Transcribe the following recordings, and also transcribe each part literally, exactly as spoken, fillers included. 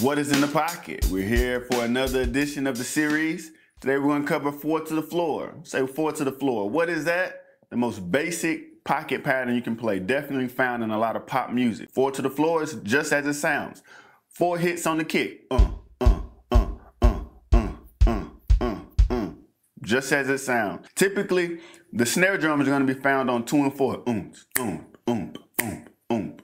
What is in the pocket? We're here for another edition of the series. Today we're going to cover four to the floor. Say four to the floor. What is that? The most basic pocket pattern you can play. Definitely found in a lot of pop music. Four to the floor is just as it sounds. Four hits on the kick. Uh, uh, uh, uh, uh, uh, uh, uh. Just as it sounds. Typically, the snare drum is going to be found on two and four. Oomp, oomp, oomp, oomp, oomp.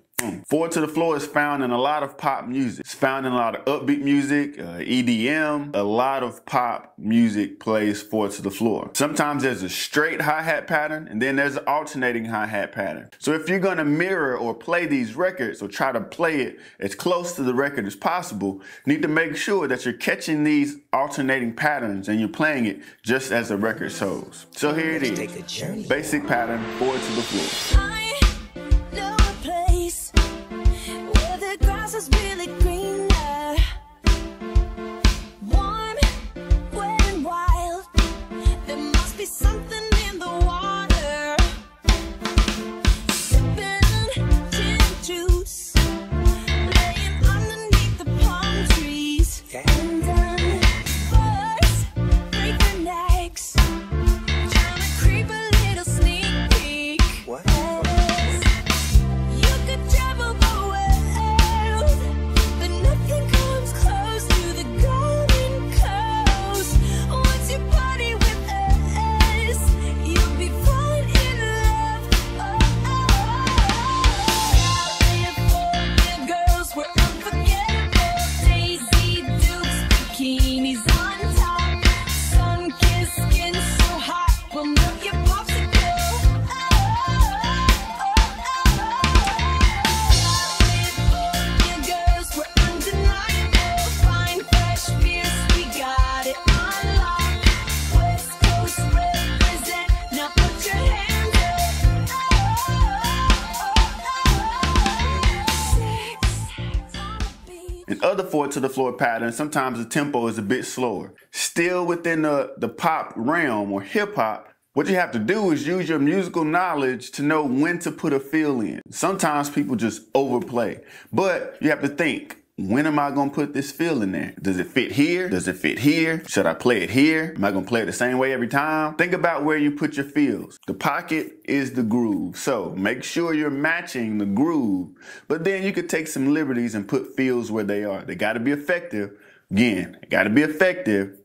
Four to the floor is found in a lot of pop music. It's found in a lot of upbeat music, uh, E D M. A lot of pop music plays four to the floor. Sometimes there's a straight hi-hat pattern, and then there's an alternating hi-hat pattern. So if you're gonna mirror or play these records or try to play it as close to the record as possible, you need to make sure that you're catching these alternating patterns and you're playing it just as the record shows. So here it is, basic pattern, four to the floor. In other four to the floor patterns, sometimes the tempo is a bit slower. Still within the, the pop realm or hip hop, what you have to do is use your musical knowledge to know when to put a feel in. Sometimes people just overplay, but you have to think, when am I gonna put this feel in there? Does it fit here? Does it fit here? Should I play it here? Am I gonna play it the same way every time? Think about where you put your feels. The pocket is the groove, so make sure you're matching the groove, but then you could take some liberties and put feels where they are. They gotta be effective. Again, gotta be effective.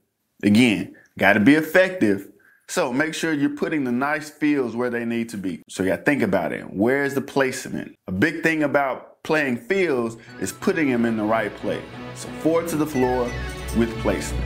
Again, gotta be effective. So make sure you're putting the nice feels where they need to be. So you gotta think about it. Where's the placement? A big thing about playing feels is putting them in the right place. So four to the floor with placement.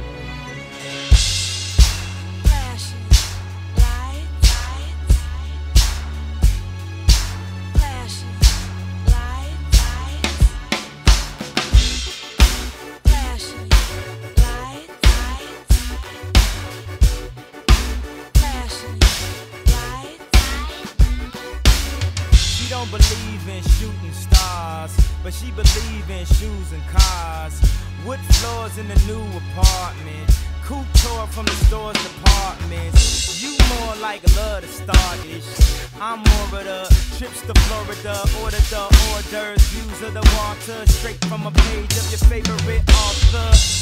She don't believe in shooting stars, but she believes in shoes and cars. Wood floors in the new apartment, couture from the store's departments. You more like love to stardish, I'm more of the trips to Florida, order the hors d'oeuvres, views of the water, straight from a page of your favorite author.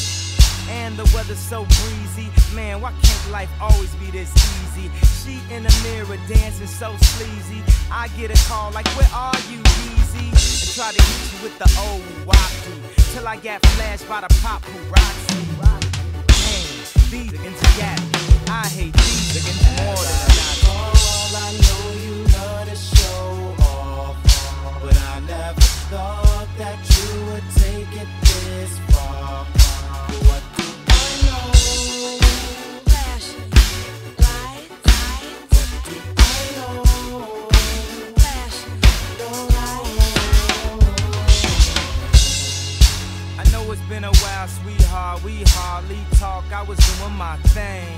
And the weather's so breezy, man, why can't life always be this easy? She in the mirror dancing so sleazy, I get a call like, where are you, Easy? And try to hit you with the old wapoo, till I got flashed by the paparazzi. Hey, these against the gat, I hate these against the water. For all I know, you love to show off, but I never thought that you would take it this far. What do I know? Been a while, sweetheart, we hardly talk, I was doing my thing.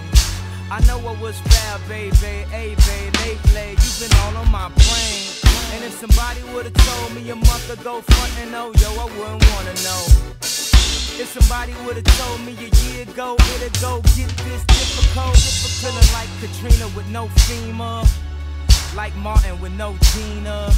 I know what was foul, baby, hey, babe, lately, you've been all on my brain. And if somebody would've told me a month ago, frontin' oh, yo, I wouldn't wanna know. If somebody would've told me a year ago, it'd go get this difficult. Feeling like Katrina with no FEMA, like Martin with no Gina.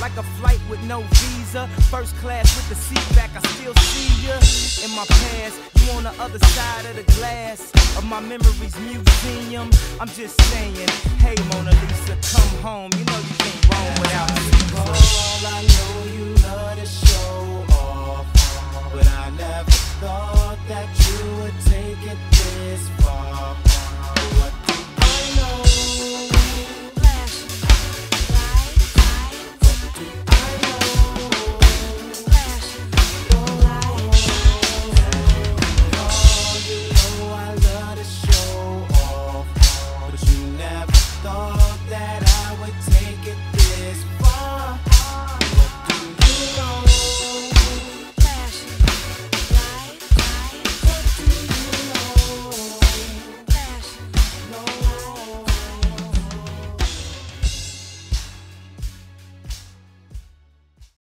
like a flight with no visa. First class with the seat back, I still see ya in my past. You on the other side of the glass of my memories museum. I'm just saying, hey Mona Lisa, come home. You know you can't roam without me. All I know you love to show off, but I never thought that you would take it this far.